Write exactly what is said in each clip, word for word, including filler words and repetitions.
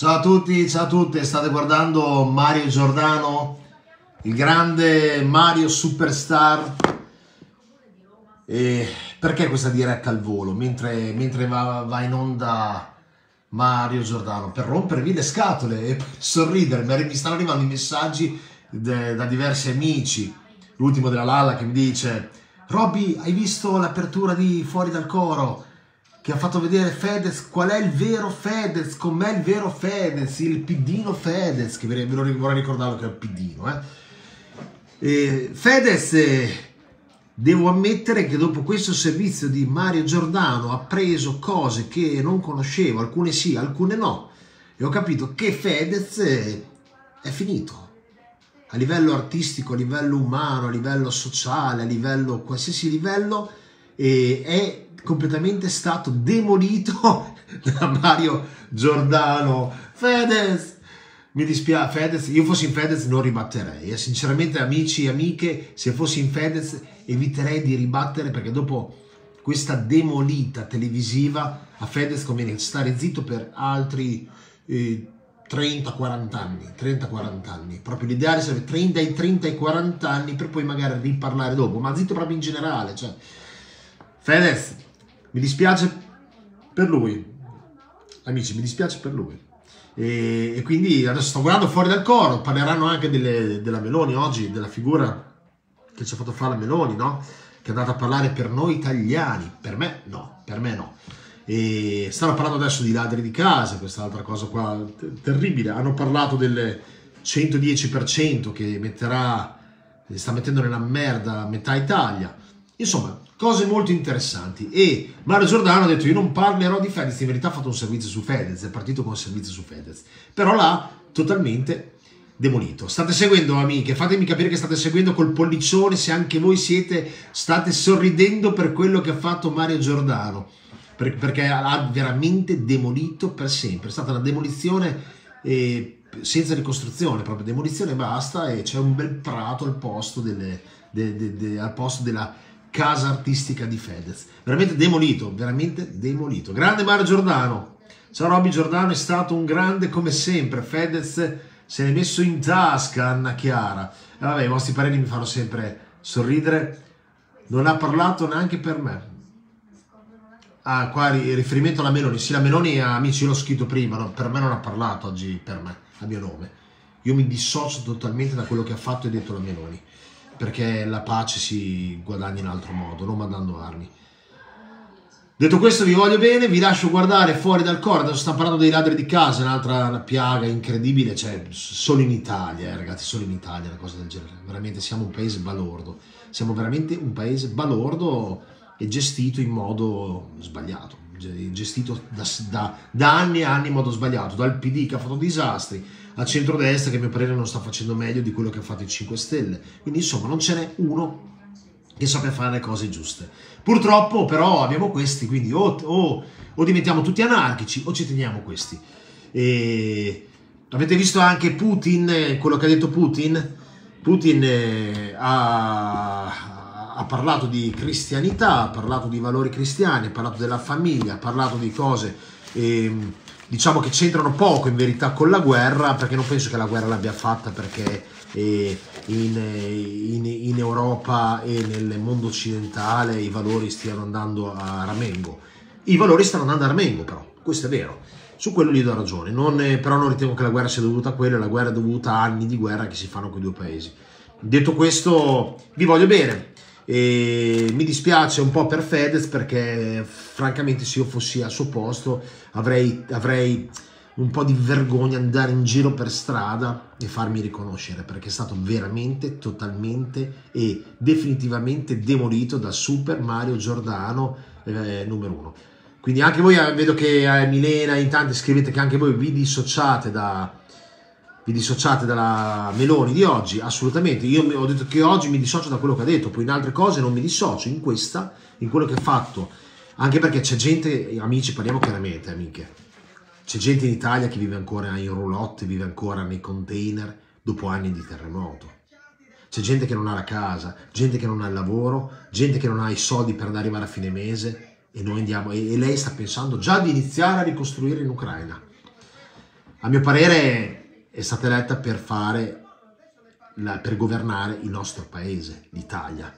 Ciao a tutti, ciao a tutte, state guardando Mario Giordano, il grande Mario Superstar. E perché questa diretta al volo, mentre, mentre va, va in onda Mario Giordano? Per rompervi le scatole e sorridere. Mi stanno arrivando i messaggi de, da diversi amici, l'ultimo della Lalla che mi dice: Robby, hai visto l'apertura di Fuori dal Coro? Che ha fatto vedere Fedez, qual è il vero Fedez, com'è il vero Fedez, il piddino Fedez, che ve lo vorrei ricordare che è il piddino. Eh. E Fedez, eh, devo ammettere che dopo questo servizio di Mario Giordano ho appreso cose che non conoscevo, alcune sì, alcune no, e ho capito che Fedez eh, è finito. A livello artistico, a livello umano, a livello sociale, a livello qualsiasi livello, eh, è completamente stato demolito da Mario Giordano. Fedez, mi dispiace, Fedez, io fossi in Fedez non ribatterei, eh. Sinceramente amici e amiche, se fossi in Fedez eviterei di ribattere, perché dopo questa demolita televisiva a Fedez conviene stare zitto per altri eh, trenta quaranta anni, trenta quaranta anni, proprio l'ideale sarebbe trenta ai trenta ai quaranta anni per poi magari riparlare dopo, ma zitto proprio in generale, cioè Fedez, mi dispiace per lui, amici, mi dispiace per lui. E, e quindi adesso sto guardando Fuori dal Coro, parleranno anche delle, della Meloni oggi, della figura che ci ha fatto fare la Meloni, no? Che è andata a parlare per noi italiani, per me no, per me no. E stanno parlando adesso di ladri di casa, quest'altra cosa qua terribile, hanno parlato del cento dieci per cento che metterà, sta mettendo nella merda metà Italia, insomma cose molto interessanti. E Mario Giordano ha detto: io non parlerò di Fedez, in verità ha fatto un servizio su Fedez, è partito con un servizio su Fedez, però l'ha totalmente demolito. State seguendo, amiche, fatemi capire che state seguendo col pollicione, se anche voi siete, state sorridendo per quello che ha fatto Mario Giordano, perché ha veramente demolito per sempre, è stata una demolizione eh, senza ricostruzione, proprio demolizione e basta, e c'è un bel prato al posto, delle, de, de, de, al posto della casa artistica di Fedez, veramente demolito, veramente demolito. Grande Mario Giordano, ciao Robby Giordano, è stato un grande come sempre, Fedez se l'è messo in tasca, Anna Chiara, e vabbè, i vostri pareri mi fanno sempre sorridere, non ha parlato neanche per me. Ah, qua riferimento alla Meloni, sì, la Meloni, amici, l'ho scritto prima, no? Per me non ha parlato oggi, per me, a mio nome. Io mi dissocio totalmente da quello che ha fatto e detto la Meloni, perché la pace si guadagna in altro modo, non mandando armi. Detto questo, vi voglio bene, vi lascio guardare Fuori dal Coro, adesso stanno parlando dei ladri di casa, un'altra piaga incredibile, cioè solo in Italia, eh, ragazzi, solo in Italia una cosa del genere, veramente siamo un paese balordo, siamo veramente un paese balordo, è gestito in modo sbagliato, gestito da, da, da anni e anni in modo sbagliato, dal P D che ha fatto disastri, al centrodestra che a mio parere non sta facendo meglio di quello che ha fatto il cinque Stelle, quindi insomma non ce n'è uno che sappia fare le cose giuste. Purtroppo però abbiamo questi, quindi o, o, o diventiamo tutti anarchici o ci teniamo questi. E avete visto anche Putin, quello che ha detto Putin? Putin eh, ha... ha parlato di cristianità, ha parlato di valori cristiani, ha parlato della famiglia, ha parlato di cose ehm, diciamo che c'entrano poco in verità con la guerra, perché non penso che la guerra l'abbia fatta, perché eh, in, in, in Europa e nel mondo occidentale i valori stiano andando a ramengo. I valori stanno andando a ramengo però, questo è vero, su quello gli do ragione, non, eh, però non ritengo che la guerra sia dovuta a quello, la guerra è dovuta a anni di guerra che si fanno con i due paesi. Detto questo, vi voglio bene. E mi dispiace un po' per Fedez, perché francamente se io fossi al suo posto avrei, avrei un po' di vergogna andare in giro per strada e farmi riconoscere, perché è stato veramente totalmente e definitivamente demolito da Super Mario Giordano eh, numero uno. Quindi anche voi, vedo che eh, Milena, in tanti scrivete che anche voi vi dissociate da... vi dissociate dalla Meloni di oggi, assolutamente. Io ho detto che oggi mi dissocio da quello che ha detto, poi in altre cose non mi dissocio, in questa, in quello che ha fatto, anche perché c'è gente, amici, parliamo chiaramente, amiche, c'è gente in Italia che vive ancora in roulotte, vive ancora nei container dopo anni di terremoto, c'è gente che non ha la casa, gente che non ha il lavoro, gente che non ha i soldi per arrivare a fine mese, e noi andiamo, e lei sta pensando già di iniziare a ricostruire in Ucraina. a mio parere è stata eletta per fare, la, per governare il nostro paese, l'Italia,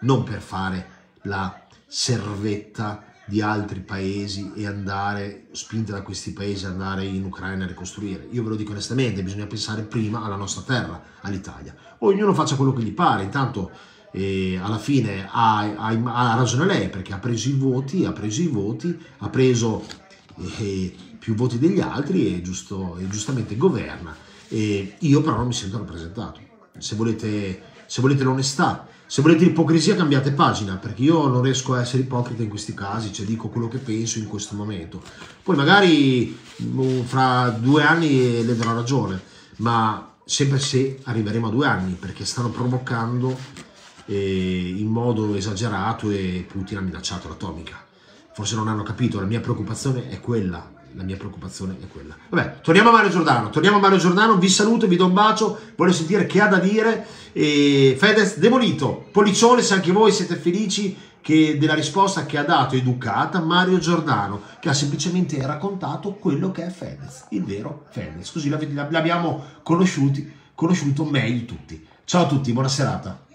non per fare la servetta di altri paesi e andare, spinta da questi paesi, andare in Ucraina a ricostruire. Io ve lo dico onestamente, bisogna pensare prima alla nostra terra, all'Italia. Ognuno faccia quello che gli pare, intanto eh, alla fine ha, ha, ha ragione lei, perché ha preso i voti, ha preso i voti, ha preso eh, più voti degli altri e, giusto, e giustamente governa. E io però non mi sento rappresentato. Se volete, se volete l'onestà, se volete l'ipocrisia, cambiate pagina, perché io non riesco a essere ipocrita in questi casi, cioè dico quello che penso in questo momento. Poi magari fra due anni le darò ragione, ma sempre se arriveremo a due anni, perché stanno provocando eh, in modo esagerato e Putin ha minacciato l'atomica. Forse non hanno capito, la mia preoccupazione è quella. La mia preoccupazione è quella. Vabbè, torniamo a Mario Giordano, torniamo a Mario Giordano, vi saluto, vi do un bacio, voglio sentire che ha da dire. E Fedez demolito, pollicione se anche voi siete felici che della risposta che ha dato, educata, Mario Giordano, che ha semplicemente raccontato quello che è Fedez, il vero Fedez, così l'abbiamo conosciuti, conosciuto meglio tutti. Ciao a tutti, buona serata.